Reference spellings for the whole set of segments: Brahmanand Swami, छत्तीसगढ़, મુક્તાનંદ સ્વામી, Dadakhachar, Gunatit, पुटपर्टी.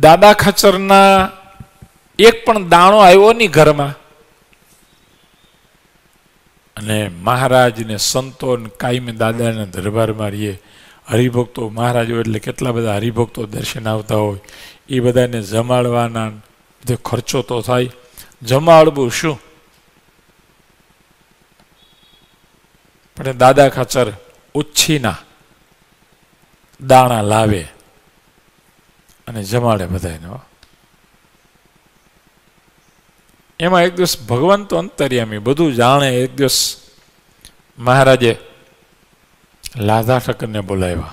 दादा खचर ना एक पण दाणो आव्यो नी घर में। महाराज ने संतो ने कायमी दादा ने दरबार में रहीए हरिभक्तों महाराज एटले केटला बधा हरिभक्तों दर्शन आवता होय ए बधाने जमाड़वाना बधो खर्चो तो थाय। जमाड़वू शुं पण दादा खाचर उच्छीना दाणा लावे अने जमाड़े बधाने। एम एक दिवस भगवान तो अंतर्यामी बधु जाने। एक दिवस महाराजे लाधा ठक्कर ने बोलाव्या।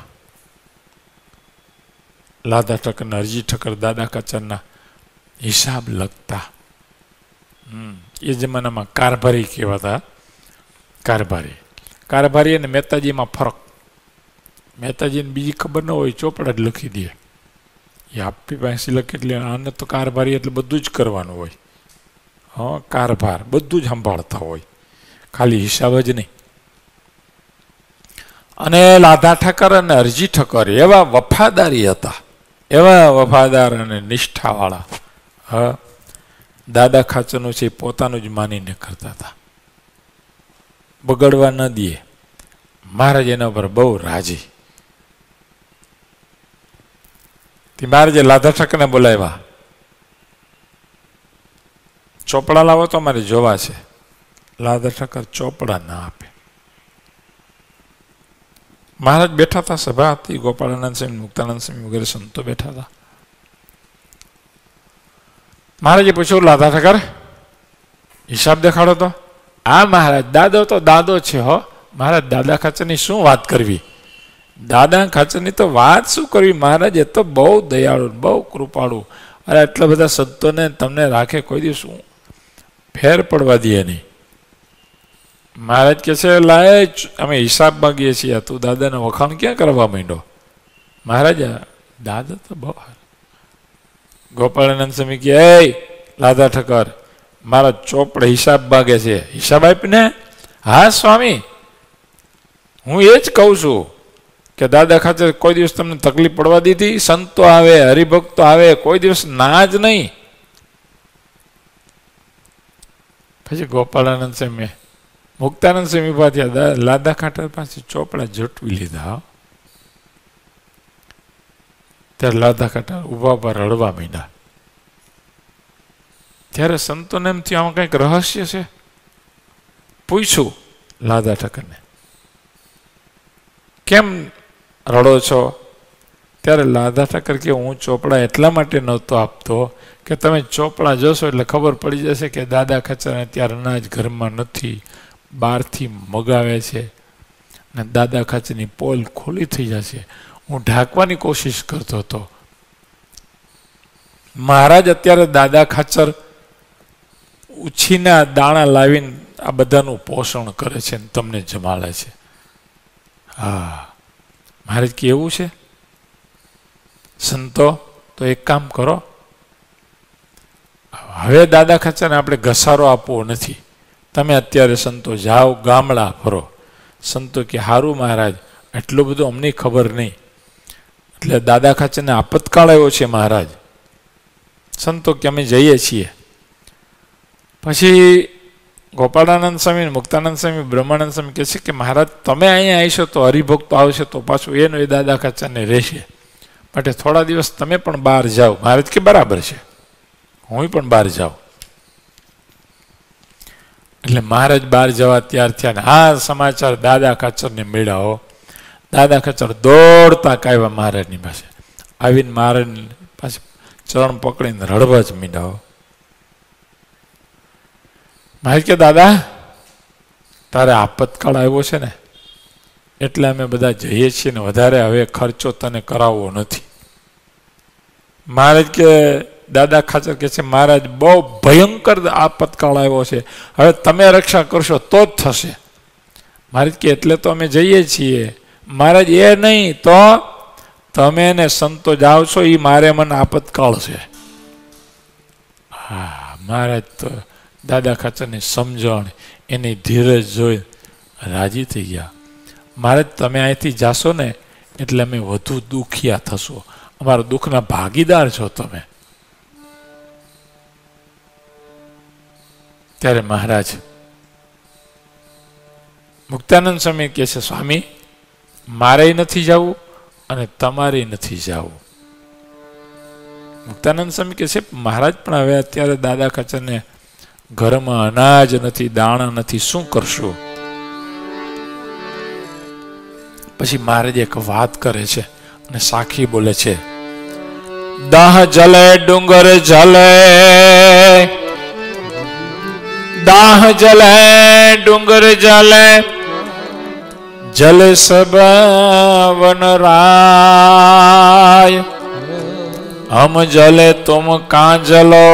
लाधा ठक्कर ने हरजी ठक्कर दादा काचरना हिसाब लगता। ये जमाना में कारभारी कहवाता। कारभारी कारभारी ने मेहताजी में फरक। मेहताजी ने बीजी खबर न होय चोपड़ा लखी दिए। ये आपी पासे लखे एटले आने तो कारभारी एटले बधुज करवानुं होय। हाँ कारभार बधुज संभाळता होय खाली हिसाब ज नहीं। अने लाधा ठाकर अने हरजी ठाकर एवा वफादारी हता। एवा वफादार अने निष्ठावाळा। हाँ दादा खाचरनुं छे पोतानुं ज मानीने करता था। बगड़वा न दिए। महाराज एना पर बहु राजी। ते महाराजे लाधा ठाकरने बोलाव्या। चोपड़ा लावो तो अमारे जोवा छे। लाधा ठाकर चोपड़ा ना आपे। महाराज बैठा था। सभा थी गोपालानंद स्वामी मुक्तानंद स्वामी वगैरह संतो बैठा था। महाराजे पूछो लाधा ठाकर हिसाब देखाड़ो तो। आ महाराज दादो तो दादो छे हो। महाराज दादा खाचरनी शू बात करवी। दादा खाचरनी तो बात शू करवी। महाराज ये तो बहु दयालु बहु कृपाळु। अरे एटला बधा संतो ने तमने राखे कोई दी शू फेर पड़वा दिए नहीं। महाराज कैसे लाए अमे हिसाब मांगीए छे। तू दादा ने वखाण क्या करवा मांड्यो। महाराज दादा तो बहुत। गोपालानंद स्वामी कहे लाधा ठकर मारा चोपड़े हिसाब मांगे छे। हिसाब आपने। हाँ स्वामी हूँ एज कहू छू कि दादा खाचर कोई दिवस तमने तकलीफ पड़वा दी थी। संतो आवे हरिभक्तो आवे कोई दिवस ना ज नहीं। पछी गोपालानंद स्वामी मुक्तानंद स्वामी पासे लाधा खाचर पासे चोपड़ा जटवी लीधा। त्यारे लाधा खाचर ऊभा ऊभा रड़वा मींड्या। त्यारे संतोने एम थयुं आमां कंईक रहस्य छे। पूछ्युं लाधा ठाकरने केम रड़ो छो। त्यारे लाधा ठाकर के हूँ चोपड़ा एटला माटे नहोतो आपतो के तमे चोपड़ा जोशो एटले खबर पड़ी जशे के दादा खाचरने त्यारे अनाज घरमां नथी बार थी मगावे छे ने दादा खाचरनी पोल खोली थई जशे। हूँ ढांकवानी कोशिश करतो हतो। महाराज अत्यारे दादा खाचर उछीना दाणा लावीने आ बधानुं पोषण करे छे ने तमने जमाड़े छे। हाँ महाराज की एवं है संतो तो एक काम करो। हवे दादा खाचर ने आपणे घसारो आपवो नथी। तमे अत्यारे संतो जाओ गामड़ा फरो। संतो के हारू महाराज एटलो बधो अमने खबर नहीं। एटले दादा खाचर ने आपतकाल आव्यो छे महाराज। संतो के अमे जईए छीए। पछी गोपालानंद स्वामी मुक्तानंद स्वामी ब्रह्मानंद स्वामी कहे छे के महाराज तमे अहीं आशो तो हरिभक्त आवशे तो पाछो एनो ए दादा खाचर ने रहेशे। माटे थोड़ा दिवस तमे पण बहार जाओ। महाराज के बराबर छे हुंय पण बहार जाऊं। एटले महाराज बहार जवा तैयार थया ने आ समाचार दादा खाचर ने मेळ्यो। दादा खाचर दौड़ता आव्या महाराजनी पासे। आवीने महाराजनी पासे चरण पकड़ीने रड़वा ज मींड्या। महाराज के दादा तारे आपतकाल आव्यो छे ने एटले अमे बधा जईए छीए ने वधारे हवे खर्चो तने करावो नथी। महाराज के दादा खाचर कहे छे महाराज बहु भयंकर आपतकाल आव्यो छे। हवे तमे रक्षा करशो तो ज थशे। महाराज के एटले तो अमे जईए छीए। महाराज ए नहीं तो तमे ने संतो जाओ छो ई मारे मन आपतकाल छे। हाँ महाराज तो दादा खाचर ने समझण एनी धीरज जोई राजी थी गया। महाराज तमे आहीथी जाशो ने एटले अमे वधु दुखिया थशो। અમારા દુઃખના ભાગીદાર છો તમે. ત્યારે મહારાજ મુક્તાનંદ સ્વામી કહે છે, સ્વામી મારે નથી જવું અને તમારે નથી જવું. મુક્તાનંદ સ્વામી કહે છે, મહારાજ પણ હવે અત્યારે દાદા ખચરને ઘરમાં અનાજ નથી, દાણા નથી, શું કરશું? પછી મહારાજ એક વાત કરે છે અને સાખી બોલે છે, દાહ જલે ડુંગર જલે, દાહ જલે ડુંગર જલે, જલ સબ વનરાય, हम जले तुम कां जलो,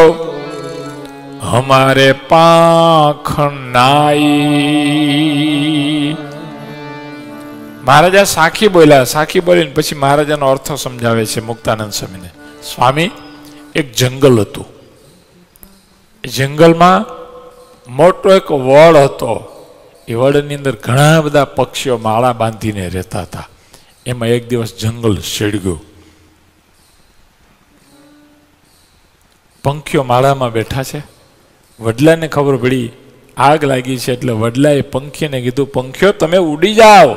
हमारे पाखनाई. महाराजा साखी बोला. साखी बोली पछी महाराजा नो अर्थ समझावे छे मुक्तानंद स्वामी ने. स्वामी एक जंगल हतुं, जंगल में मोटो एक वड हतो, ए वडनी अंदर घणा बधा पक्षीओ माळा बांधीने रहता हता. एमां एक दिवस जंगल सळग्युं, पंखीओ माळामां बेठा छे, वडलाने खबर पड़ी आग लागी छे एटले वडलाए पंखीने कीधुं, पंखीओ तमे उडी जाओ,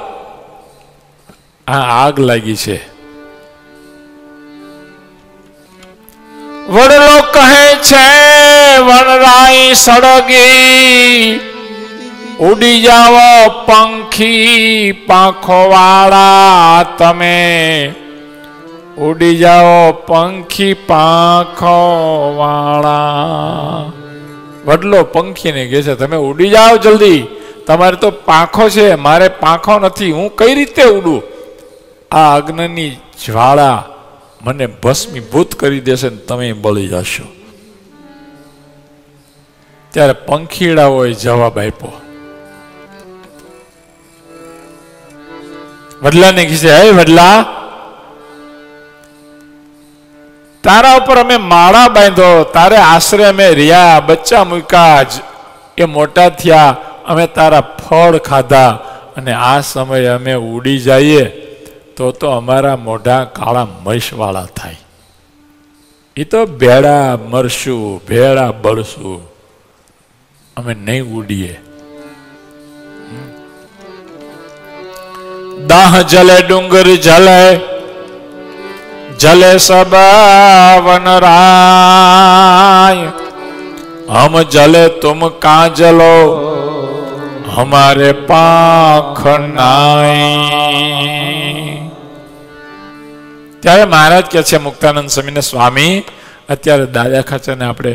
आ आग लागी छे. वडलो कहे छे वनराई सळगी, उडी जावो पंखी पांखोवाळा तमे, उड़ी जाओ पंखी पाखो वाला. वडलो पंखी ने कहे छे तमे उड़ी जाओ जल्दी, तमारे तो पाखो छे, मारे पाखो नथी, हूँ कई रीते उडू? आ अग्निनी ज्वाला मने भस्मीभूत करी देशे, तमे बळी जाशो. त्यारे पंखीडाओए जवाब आप्यो. वडलाने कहे छे, हे वडला, तारा उपर अमे माळा बांधो, तारे आश्रय अमे रिया, बच्चा मूक्या, ए मोटा थिया, अमे तारा फळ खाधा, अने आ समये अमे उडी जाईए तो अमारा मोढा काळा मशवाळा थाय. ए तो भेळा मरशुं, भेळा बळशुं, अमे नहीं उडीए. दाह जले डुंगर जले, जले सब वनराय, हम जले तुम कां जलो, हमारे पाख नाय. त्यारे महाराज कहे छे मुक्तानंद स्वामी ने, स्वामी अत्यारे दादा खाचरने आपणे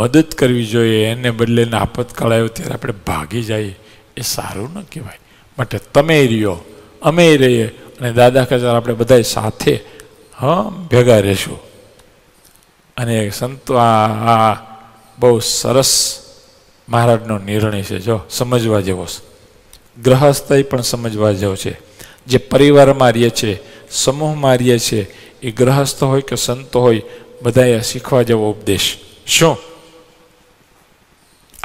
मदद करवी जोईए, एने बदले आपतकाळ आव्यो त्यारे आपणे भागी जाईए ए सारुं न कहेवाय. माटे तमे रियो, अमे रहीए, अने दादा खाचर आपणे बधाय साथे हाँ भेगा रहेशुं. अने संतो आ बहु सरस महाराजनो निर्णय छे, जो समजवा जेवो छे. गृहस्थय पण समजवा जेवो छे, जे परिवारमां रहे छे, समूहमां रहे छे, ए गृहस्थ होय के संत होय, बधाए शीखवा जेवो उपदेश. शुं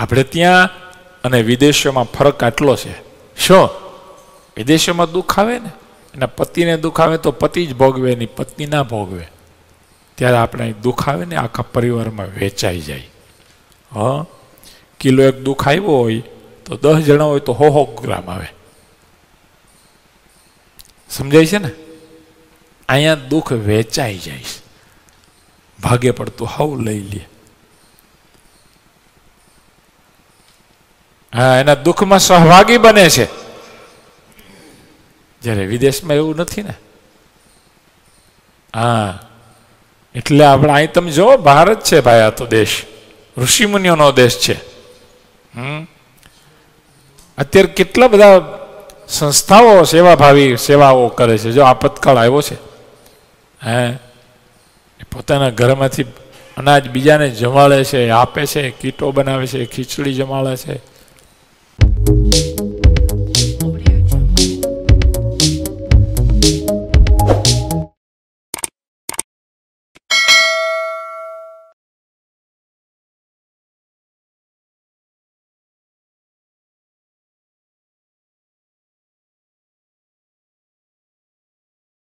आपणे त्यां अने विदेशोमां फरक आटलो छे? शुं विदेशोमां दुःख आवे ने, एना पतिने दुख आवे तो पति ज भोगवे, एनी पत्नी ना भोगवे. त्यारे आपणे दुख आवे ने आखा परिवारमां वेचाई जाय. हाँ किलो एक दुख आव्यो होय तो 10 जणा होय तो 100 ग्राम आवे. समजाय छे ने? अहींया दुख वेचाई जाय, भागे पडतो हाव लई લે. हाँ एना दुखमां सहभागी बने छे. जरे विदेश में एवं नहीं ने. हाँ एटले आपणे अहीं तमे जो भारत छे भाई, आ तो देश ऋषिमुनिओनो देश छे. अत्यारे केटला बधा संस्थाओ सेवाभावी सेवाओ करे छे. जो आपतकाळ आव्यो छे, हे पोताना घरमांथी अनाज बीजाने जमाड़े छे, आपे छे, कीटो बनावे छे, खीचड़ी जमाड़े छे.